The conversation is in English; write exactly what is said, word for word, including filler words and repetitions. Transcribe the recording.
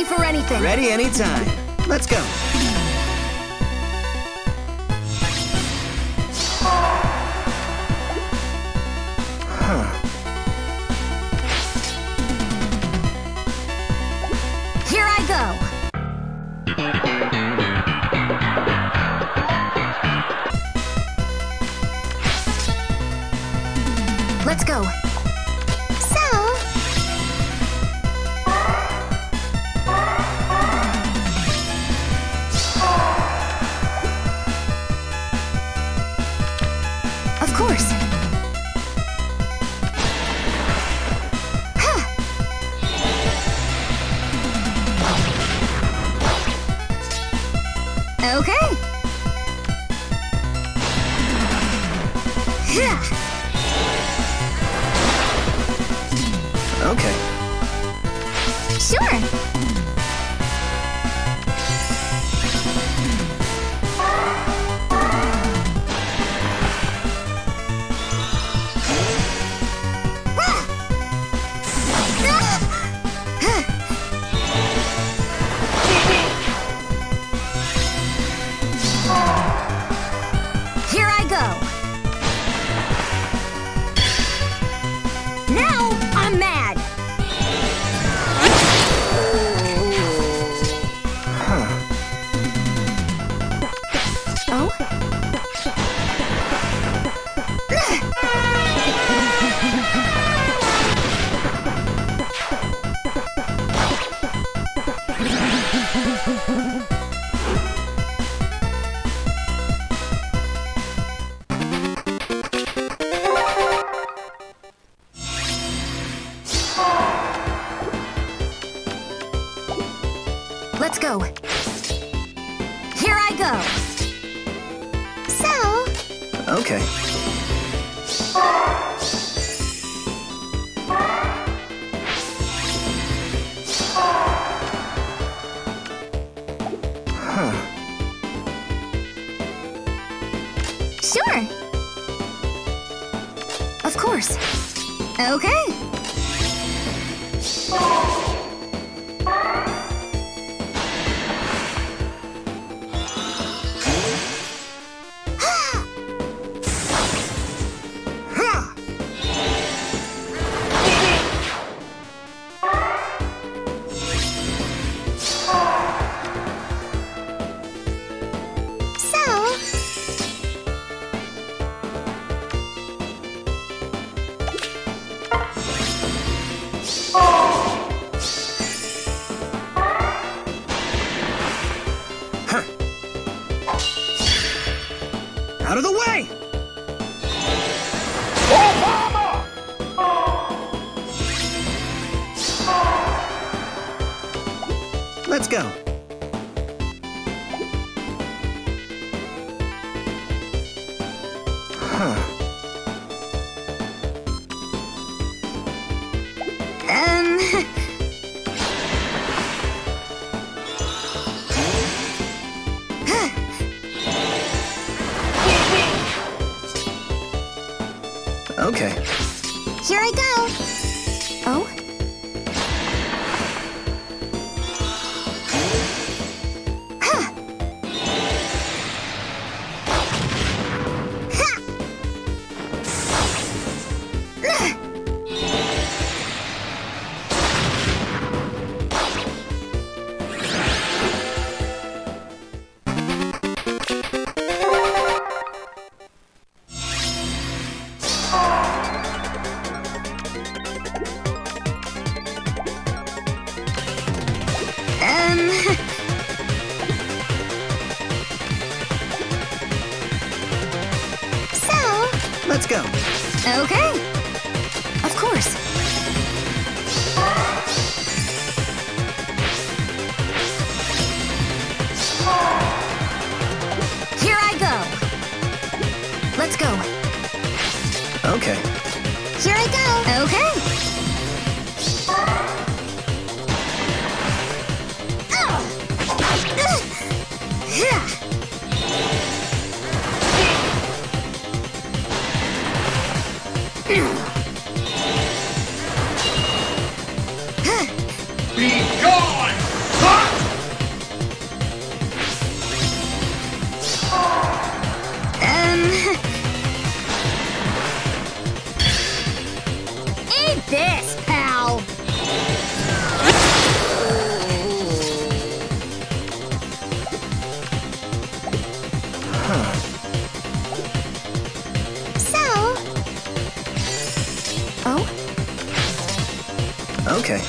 ready for anything. Ready anytime. Let's go. Huh. Here I go. Let's go. So, of course. Huh. Okay. Yeah. Okay. Sure. Here I go. Now I'm mad. Let's go. Here I go. So. Okay. Huh. Sure. Of course. Okay. Out of the way! Obama! Let's go. Huh. Um... Okay. Here I go. Oh? Huh. Ha. Let's go. Okay. Of course. Here I go. Let's go. Okay. Here I go. Okay. Yeah. Be gone! Okay.